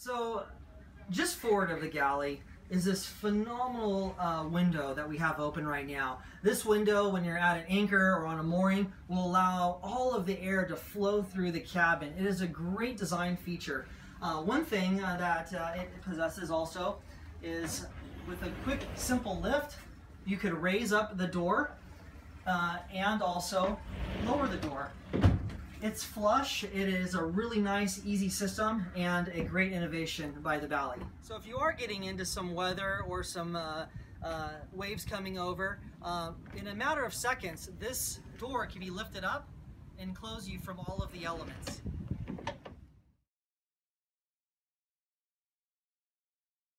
So just forward of the galley is this phenomenal window that we have open right now. This window, when you're at an anchor or on a mooring, will allow all of the air to flow through the cabin. It is a great design feature. One thing that it possesses also is, with a quick, simple lift, you could raise up the door and also lower the door. It's flush. It is a really nice, easy system and a great innovation by the Bally. So if you are getting into some weather or some waves coming over, in a matter of seconds, this door can be lifted up and close you from all of the elements.